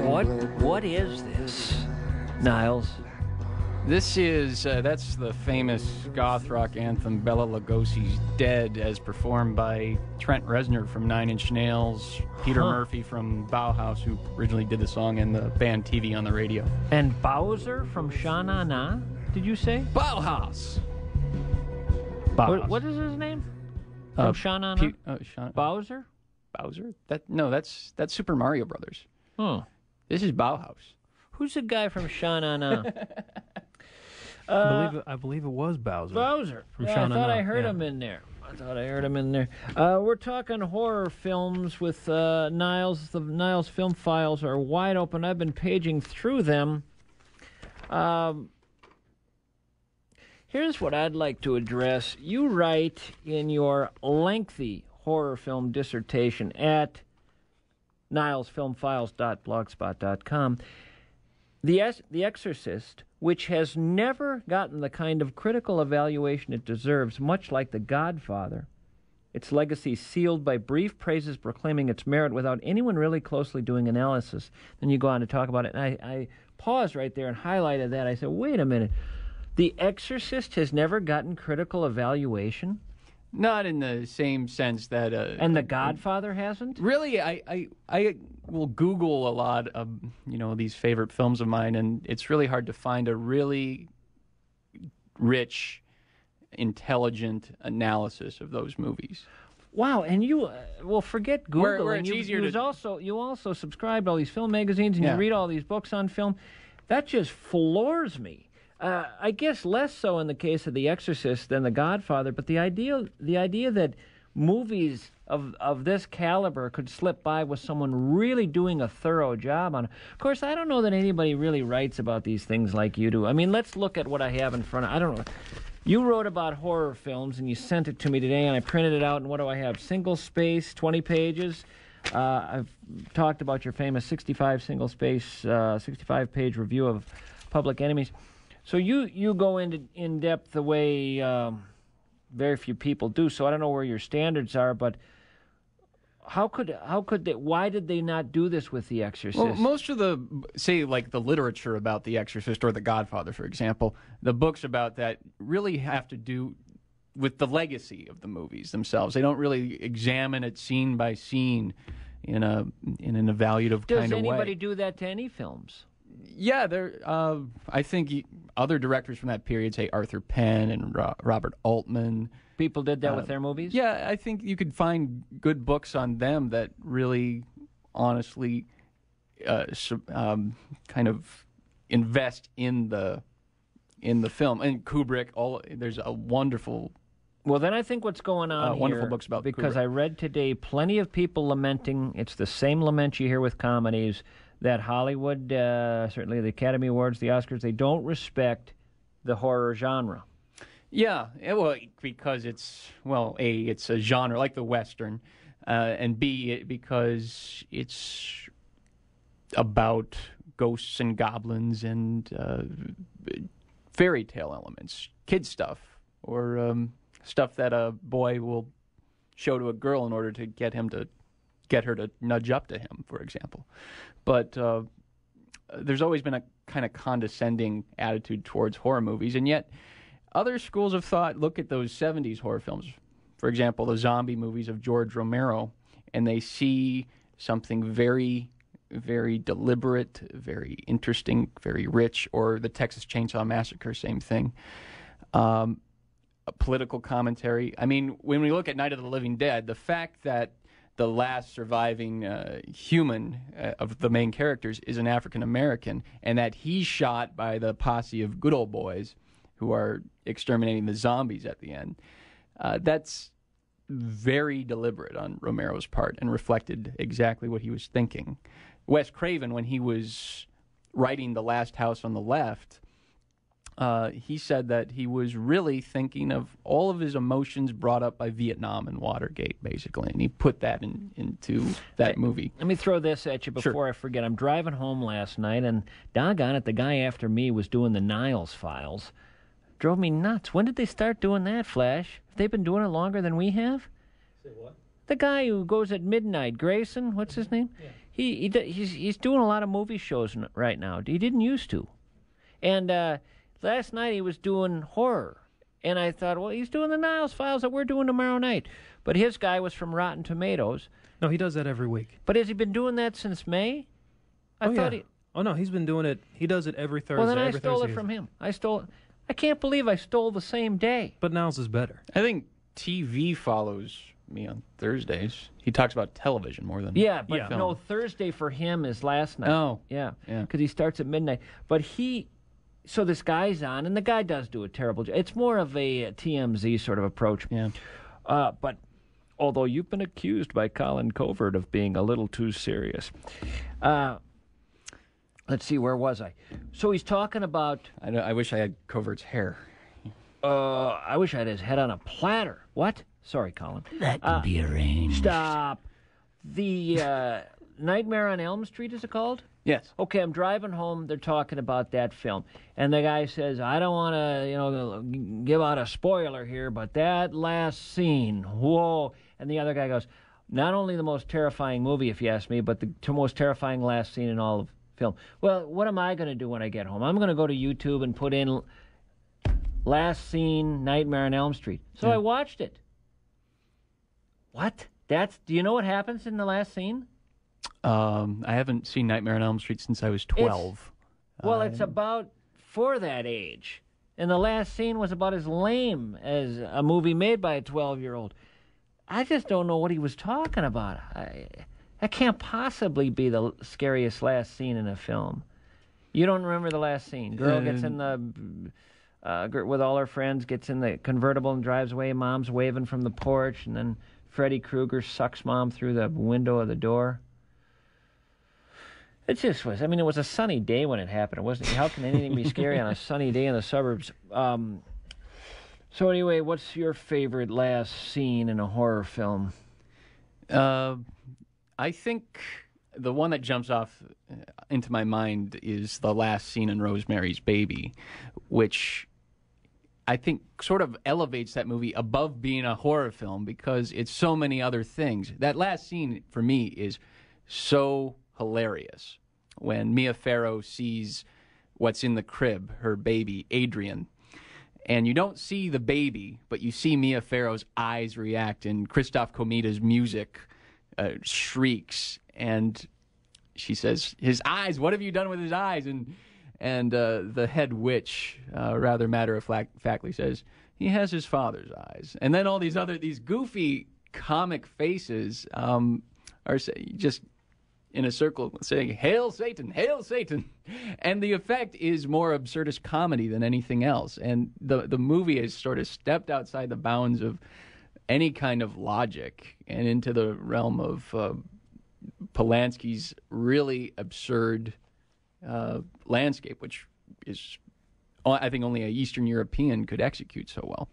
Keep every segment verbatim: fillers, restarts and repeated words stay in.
What, what is this, Niles? This is, uh, that's the famous goth rock anthem Bela Lugosi's Dead, as performed by Trent Reznor from Nine Inch Nails, Peter huh. Murphy from Bauhaus, who originally did the song, and the band T V on the Radio. And Bowser from Sha Na Na, did you say? Bauhaus! Bauhaus. What, what is his name? From uh, Sha Na Na? Uh, Sha Bowser? Bowser? That, no, that's, that's Super Mario Brothers. Oh. Huh. This is Bauhaus. Who's the guy from Sha Na Na? uh, I, believe it, I believe it was Bowser. Bowser. From yeah, Sha I Na thought Na. I heard yeah. him in there. I thought I heard him in there. Uh, we're talking horror films with uh, Niles. The Niles Film Files are wide open. I've been paging through them. Um, here's what I'd like to address. You write in your lengthy horror film dissertation at niles film files dot blogspot dot com. The, the Exorcist, which has never gotten the kind of critical evaluation it deserves, much like The Godfather, its legacy sealed by brief praises proclaiming its merit without anyone really closely doing analysis. Then you go on to talk about it, and I, I paused right there and highlighted that. I said, wait a minute, The Exorcist has never gotten critical evaluation? Not in the same sense that... Uh, and The Godfather hasn't? Really, I, I I will Google a lot of, you know, these favorite films of mine, and it's really hard to find a really rich, intelligent analysis of those movies. Wow, and you... Uh, well, forget Google. Where, where it's you, easier you to... Also, you also subscribe to all these film magazines, and yeah. you read all these books on film. That just floors me. Uh, I guess less so in the case of The Exorcist than The Godfather, but the idea the idea that movies of of this caliber could slip by with someone really doing a thorough job on it. Of course, I don't know that anybody really writes about these things like you do. I mean, let's look at what I have in front of... I don't know. You wrote about horror films, and you sent it to me today, and I printed it out, and what do I have? Single space, twenty pages. Uh, I've talked about your famous sixty-five single space, uh, sixty-five page review of Public Enemies. So you, you go into in depth the way um, very few people do. So I don't know where your standards are, but how could how could they? Why did they not do this with The Exorcist? Well, most of the say like the literature about The Exorcist or The Godfather, for example, the books about that really have to do with the legacy of the movies themselves. They don't really examine it scene by scene in a in an evaluative Does kind of way. Does anybody do that to any films? Yeah, there. Uh, I think he, other directors from that period, say Arthur Penn and Ro Robert Altman, people did that uh, with their movies. Yeah, I think you could find good books on them that really, honestly, uh, um, kind of invest in the in the film. And Kubrick, all there's a wonderful. Well, then I think what's going on uh, here, wonderful books about because Kubrick. I read today plenty of people lamenting. It's the same lament you hear with comedies. That Hollywood, uh, certainly the Academy Awards, the Oscars, they don't respect the horror genre. Yeah, well, because it's, well, A, it's a genre, like the Western, uh, and B, it, because it's about ghosts and goblins and uh, fairy tale elements, kid stuff, or um, stuff that a boy will show to a girl in order to get him to... get her to nudge up to him, for example. But uh, there's always been a kind of condescending attitude towards horror movies, and yet other schools of thought look at those seventies horror films, for example, the zombie movies of George Romero, and they see something very, very deliberate, very interesting, very rich, or the Texas Chainsaw Massacre, same thing. Um, a political commentary. I mean, when we look at Night of the Living Dead, the fact that the last surviving uh, human uh, of the main characters is an African-American, and that he's shot by the posse of good old boys who are exterminating the zombies at the end. Uh, that's very deliberate on Romero's part and reflected exactly what he was thinking. Wes Craven, when he was writing The Last House on the Left, uh, he said that he was really thinking of all of his emotions brought up by Vietnam and Watergate, basically, and he put that in, into that movie. Let me throw this at you before sure. I forget. I'm driving home last night, and doggone it, the guy after me was doing the Niles Files. Drove me nuts. When did they start doing that, Flash? Have they been doing it longer than we have? Say what? The guy who goes at midnight, Grayson, what's his name? Yeah. He, he he's he's doing a lot of movie shows right now. He didn't used to. And uh, last night he was doing horror. And I thought, well, he's doing the Niles Files that we're doing tomorrow night. But his guy was from Rotten Tomatoes. No, he does that every week. But has he been doing that since May? I oh, thought yeah. he... Oh, no, he's been doing it. He does it every Thursday. Well, then I stole Thursday. it from him. I stole it. I can't believe I stole the same day. But Niles is better. I think T V follows me on Thursdays. He talks about television more than Yeah, but yeah. no, Thursday for him is last night. Oh. Yeah, because yeah. he starts at midnight. But he... So this guy's on, and the guy does do a terrible job. It's more of a, a T M Z sort of approach. Yeah. Uh, but although you've been accused by Colin Covert of being a little too serious... Uh, Let's see, where was I? So he's talking about... I, know, I wish I had Covert's hair. Uh, I wish I had his head on a platter. What? Sorry, Colin. That can uh, be arranged. Stop. The uh, Nightmare on Elm Street, is it called? Yes. Okay, I'm driving home. They're talking about that film. And the guy says, I don't want to, you know, give out a spoiler here, but that last scene, whoa. And the other guy goes, not only the most terrifying movie, if you ask me, but the t- most terrifying last scene in all of film. Well, what am I going to do when I get home? I'm going to go to YouTube and put in last scene, Nightmare on Elm Street. So yeah. I watched it. What? That's. Do you know what happens in the last scene? Um, I haven't seen Nightmare on Elm Street since I was twelve. It's, well, uh, it's about for that age. And the last scene was about as lame as a movie made by a twelve-year-old. I just don't know what he was talking about. I... That can't possibly be the scariest last scene in a film. You don't remember the last scene. Girl uh, gets in the, uh, with all her friends, gets in the convertible and drives away. Mom's waving from the porch, and then Freddy Krueger sucks Mom through the window of the door. It just was. I mean, it was a sunny day when it happened. It wasn't. How can anything be scary on a sunny day in the suburbs? Um, so anyway, what's your favorite last scene in a horror film? Uh... I think the one that jumps off into my mind is the last scene in Rosemary's Baby, which I think sort of elevates that movie above being a horror film because it's so many other things. That last scene, for me, is so hilarious. When Mia Farrow sees what's in the crib, her baby, Adrian, and you don't see the baby, but you see Mia Farrow's eyes react and Christoph Komeda's music Uh, shrieks, and she says, his eyes, what have you done with his eyes? And and uh, the head witch, uh, rather matter-of-factly, says, he has his father's eyes. And then all these other, these goofy comic faces um, are say, just in a circle saying, Hail Satan! Hail Satan! And the effect is more absurdist comedy than anything else. And the, the movie has sort of stepped outside the bounds of any kind of logic and into the realm of uh, Polanski's really absurd uh, landscape, which is, I think, only an Eastern European could execute so well.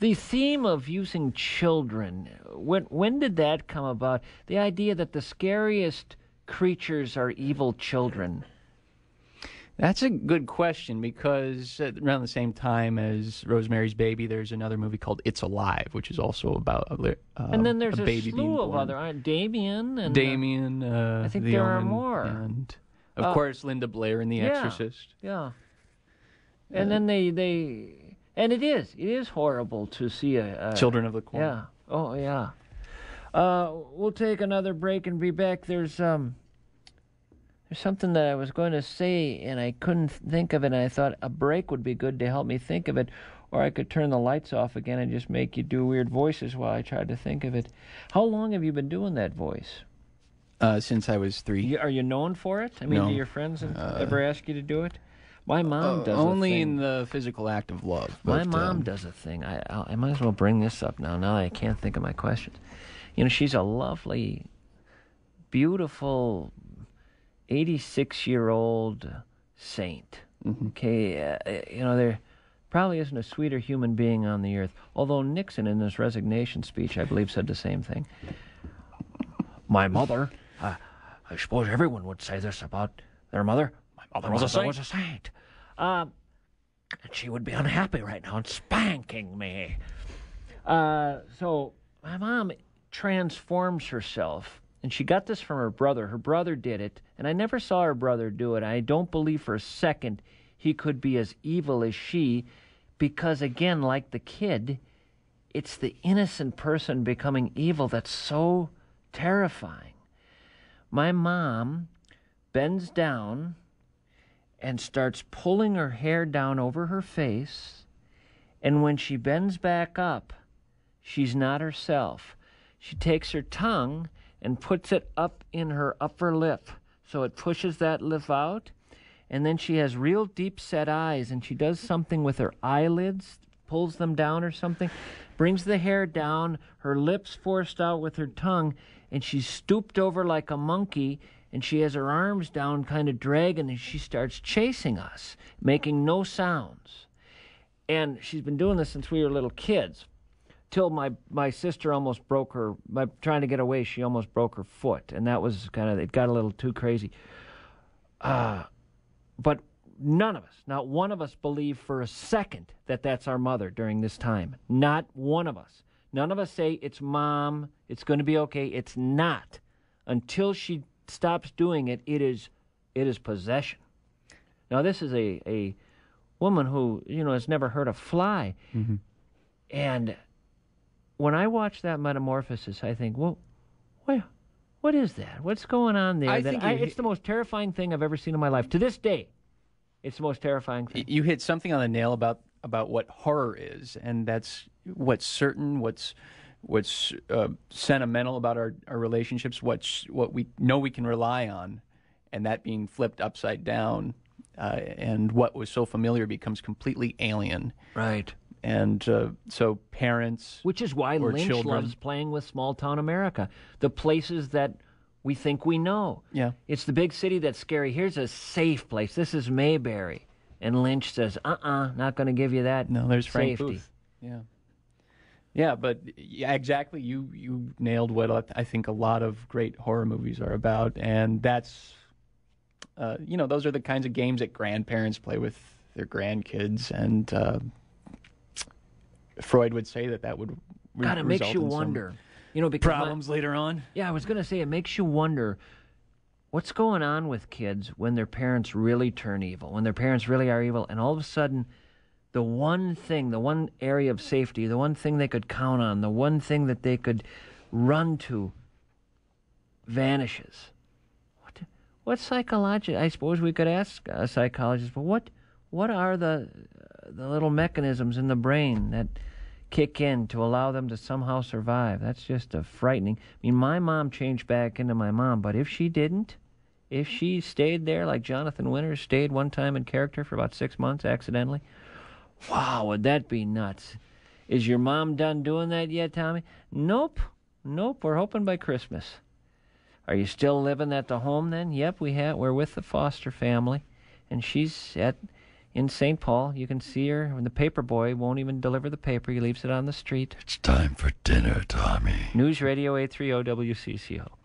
The theme of using children, when, when did that come about? The idea that the scariest creatures are evil children. That's a good question because around the same time as Rosemary's Baby, there's another movie called It's Alive, which is also about a baby uh, And then there's a, a slew of other, uh, Damien. And Damien. Uh, I think the there Omen, are more. And, of uh, course, Linda Blair in The yeah, Exorcist. Yeah. And uh, then they, they... And it is. It is horrible to see a... a Children of the Corn. Yeah. Oh, yeah. Uh, we'll take another break and be back. There's... um. There's something that I was going to say, and I couldn't think of it, and I thought a break would be good to help me think of it, or I could turn the lights off again and just make you do weird voices while I tried to think of it. How long have you been doing that voice? Uh, since I was three. You, are you known for it? I mean, no. Do your friends uh, ever ask you to do it? My mom uh, does only a thing. In the physical act of love. But, my mom um, does a thing. I, I I might as well bring this up now. Now I can't think of my questions. You know, she's a lovely, beautiful... eighty-six-year-old saint. Mm-hmm. Okay, uh, you know, there probably isn't a sweeter human being on the earth, although Nixon in his resignation speech, I believe, said the same thing. My mother, uh, I suppose everyone would say this about their mother, my mother was, was, a, saint. was a saint. Uh, and she would be unhappy right now and spanking me. Uh, so my mom transforms herself and she got this from her brother. Her brother did it, and I never saw her brother do it. I don't believe for a second he could be as evil as she, because, again, like the kid, it's the innocent person becoming evil that's so terrifying. My mom bends down and starts pulling her hair down over her face, and when she bends back up, she's not herself. She takes her tongue and puts it up in her upper lip, so it pushes that lip out, and then she has real deep-set eyes, and she does something with her eyelids, pulls them down or something, brings the hair down, her lips forced out with her tongue, and she's stooped over like a monkey, and she has her arms down, kind of dragging, and she starts chasing us, making no sounds. And she's been doing this since we were little kids, till my, my sister almost broke her, by trying to get away, she almost broke her foot, and that was kind of, it got a little too crazy. Uh, but none of us, not one of us, believe for a second that that's our mother during this time. Not one of us. None of us say, it's mom, it's going to be okay. It's not. Until she stops doing it, it is it is possession. Now, this is a, a woman who, you know, has never heard a fly. Mm-hmm. And when I watch that metamorphosis, I think, well, well, what is that? What's going on there? I that think I, it's the most terrifying thing I've ever seen in my life. To this day, it's the most terrifying thing. You hit something on the nail about about what horror is, and that's what's certain, what's what's uh, sentimental about our, our relationships, what's what we know we can rely on, and that being flipped upside down, uh, and what was so familiar becomes completely alien. Right. And uh, so parents, which is why Lynch children. loves playing with small-town America, the places that we think we know. Yeah. It's the big city that's scary. Here's a safe place. This is Mayberry. And Lynch says, uh-uh, not going to give you that No, there's Frank safety. Booth. Yeah. Yeah, but yeah, exactly. You, you nailed what I think a lot of great horror movies are about, and that's, uh, you know, those are the kinds of games that grandparents play with their grandkids, and uh, Freud would say that that would re- God, it makes you wonder. You know, because problems my, later on. Yeah, I was going to say, it makes you wonder what's going on with kids when their parents really turn evil, when their parents really are evil, and all of a sudden the one thing, the one area of safety, the one thing they could count on, the one thing that they could run to vanishes. What, what psychologist, I suppose we could ask a psychologist, but what what are the, the little mechanisms in the brain that kick in to allow them to somehow survive? That's just a frightening. I mean, my mom changed back into my mom, but if she didn't, if she stayed there like Jonathan Winters stayed one time in character for about six months accidentally, wow, would that be nuts. Is your mom done doing that yet, Tommy? Nope. Nope, we're hoping by Christmas. Are you still living at the home then? Yep, we have. We're with the foster family, and she's at... in Saint Paul. You can see her when the paper boy won't even deliver the paper. He leaves it on the street. It's time for dinner, Tommy. News Radio eight thirty W C C O.